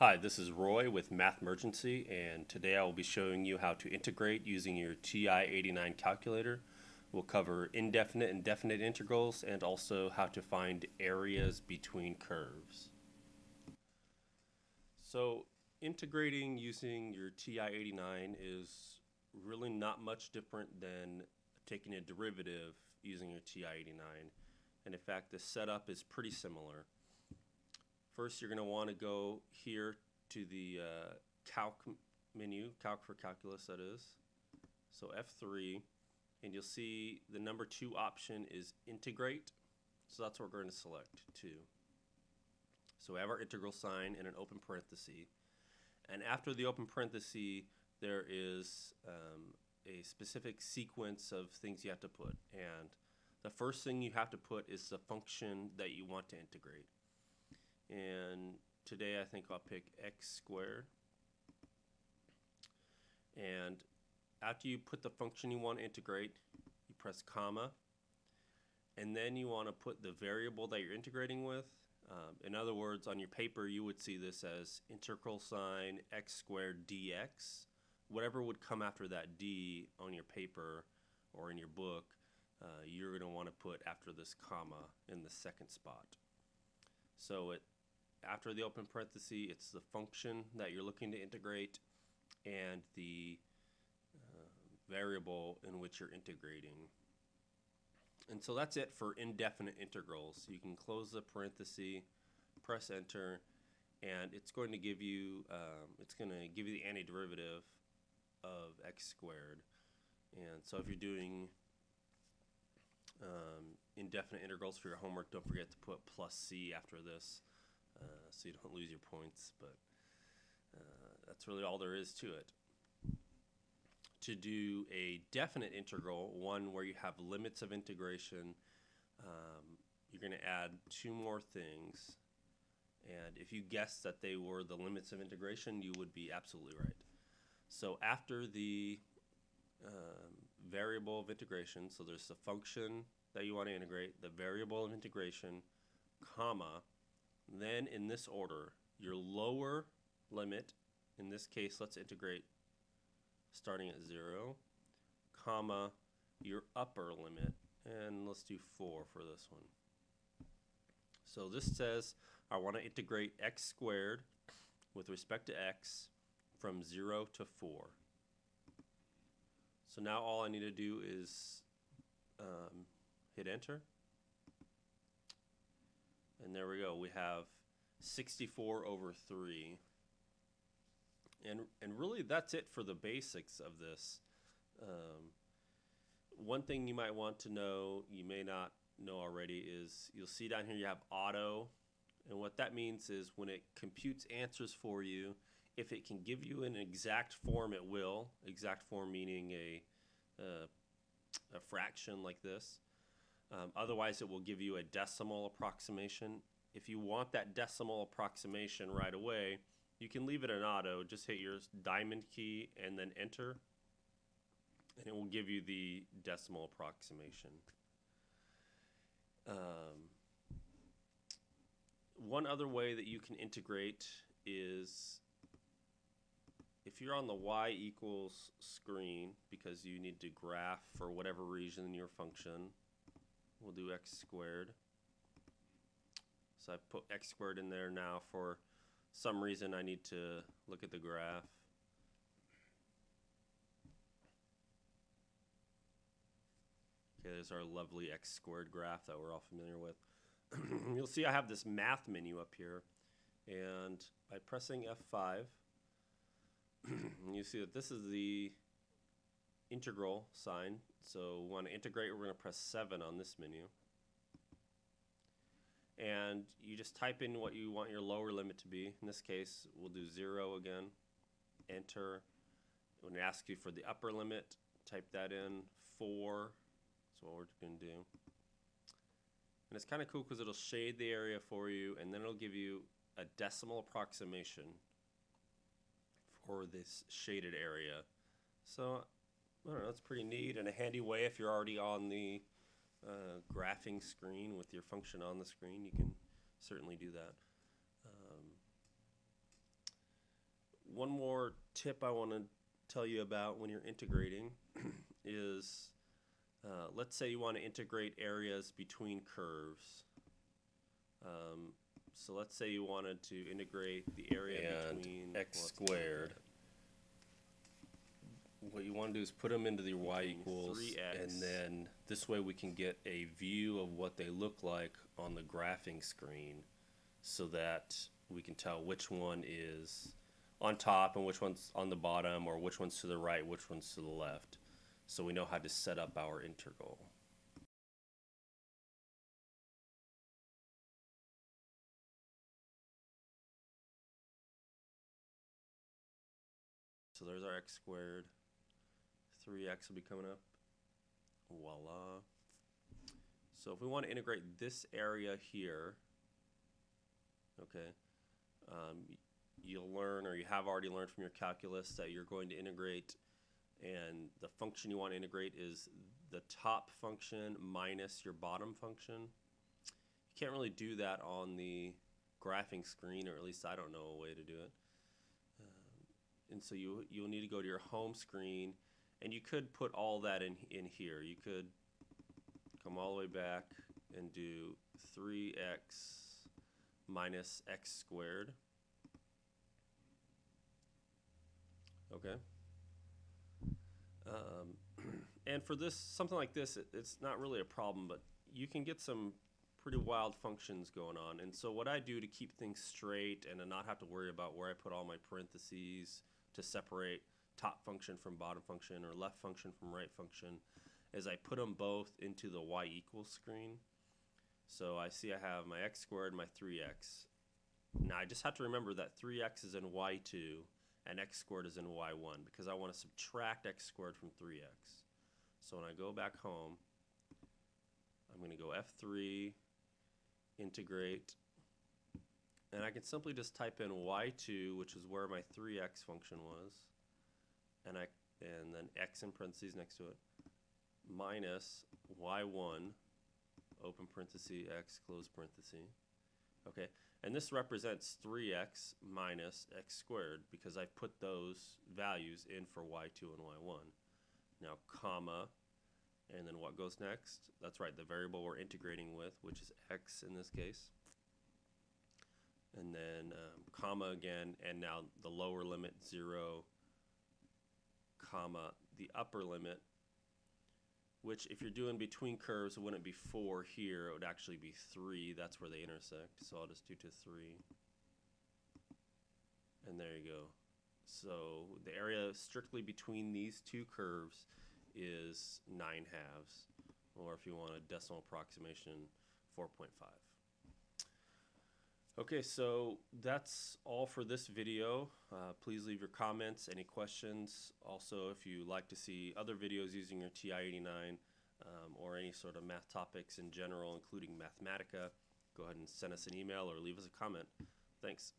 Hi, this is Roy with Math Emergency, and today I will be showing you how to integrate using your TI-89 calculator. We'll cover indefinite and definite integrals and also how to find areas between curves. So integrating using your TI-89 is really not much different than taking a derivative using your TI-89, and in fact the setup is pretty similar. First, you're going to want to go here to the Calc menu, Calc for Calculus, that is. So F3, and you'll see the number 2 option is Integrate. So that's what we're going to select, 2. So we have our integral sign and an open parenthesis. And after the open parenthesis, there is a specific sequence of things you have to put. And the first thing you have to put is the function that you want to integrate. And today I think I'll pick x squared. And after you put the function you want to integrate, you press comma, and then you want to put the variable that you're integrating with. In other words, on your paper you would see this as integral sign x squared dx. Whatever would come after that d on your paper or in your book, you're going to want to put after this comma in the second spot. So after the open parenthesis, it's the function that you're looking to integrate and the variable in which you're integrating. And so that's it for indefinite integrals. You can close the parenthesis, press enter, and it's going to give you the antiderivative of x squared. And so if you're doing indefinite integrals for your homework, don't forget to put plus C after this so you don't lose your points, but that's really all there is to it. To do a definite integral, one where you have limits of integration, you're going to add 2 more things, and if you guessed that they were the limits of integration, you would be absolutely right. So after the variable of integration, so there's the function that you want to integrate, the variable of integration, comma, then in this order, your lower limit, in this case let's integrate starting at 0, comma, your upper limit, and let's do 4 for this one. So this says I want to integrate x squared with respect to x from 0 to 4. So now all I need to do is hit enter, and there we go. We have 64/3, and really that's it for the basics of this. One thing you might want to know, you may not know already, is you'll see down here you have auto, and what that means is when it computes answers for you, if it can give you an exact form, it will. Exact form meaning a fraction like this. Otherwise, it will give you a decimal approximation. If you want that decimal approximation right away, you can leave it in auto. Just hit your diamond key and then enter, and it will give you the decimal approximation. One other way that you can integrate is if you're on the y= screen, because you need to graph for whatever reason your function, we'll do x squared. So I put x squared in there now. For some reason I need to look at the graph. Okay, there's our lovely x squared graph that we're all familiar with. You'll see I have this math menu up here, and by pressing F5, you see that this is the integral sign. So we want to integrate, we're going to press 7 on this menu. And you just type in what you want your lower limit to be. In this case, we'll do 0 again. Enter. When it asks you for the upper limit, type that in. 4. That's what we're going to do. And it's kind of cool because it'll shade the area for you, and then it'll give you a decimal approximation or this shaded area. So I don't know, it's pretty neat and a handy way if you're already on the graphing screen with your function on the screen. You can certainly do that. one more tip I want to tell you about when you're integrating is, let's say you want to integrate areas between curves. So let's say you wanted to integrate the area and between x squared. What you want to do is put them into the y equals, 3x. And then this way we can get a view of what they look like on the graphing screen so that we can tell which one is on top and which one's on the bottom, or which one's to the right, which one's to the left. So we know how to set up our integral. So there's our x squared. 3x will be coming up. Voila. So if we want to integrate this area here, okay, you'll learn, or you have already learned from your calculus, that you're going to integrate, and the function you want to integrate is the top function minus your bottom function. You can't really do that on the graphing screen, or at least I don't know a way to do it. And so you'll need to go to your home screen, and you could put all that in here. You could come all the way back and do 3x minus x squared. Okay. And for this, something like this, it's not really a problem, but you can get some pretty wild functions going on. And so what I do to keep things straight and to not have to worry about where I put all my parentheses to separate top function from bottom function or left function from right function is I put them both into the y equals screen. So I see I have my x squared and my 3x. Now I just have to remember that 3x is in y2 and x squared is in y1, because I want to subtract x squared from 3x. So when I go back home, I'm going to go F3, integrate, and I can simply just type in y2, which is where my 3x function was, and then x in parentheses next to it, minus y1, open parenthesis, x, close parenthesis. Okay, and this represents 3x minus x squared, because I put those values in for y2 and y1. Now, comma, and then what goes next? That's right, the variable we're integrating with, which is x in this case. And then comma again, and now the lower limit, 0, comma, the upper limit, which if you're doing between curves, it wouldn't be 4 here. It would actually be 3. That's where they intersect. So I'll just do to 3. And there you go. So the area strictly between these two curves is 9/2, or if you want a decimal approximation, 4.5. Okay, so that's all for this video. Please leave your comments, any questions. Also, if you like to see other videos using your TI-89 or any sort of math topics in general, including Mathematica, go ahead and send us an email or leave us a comment. Thanks.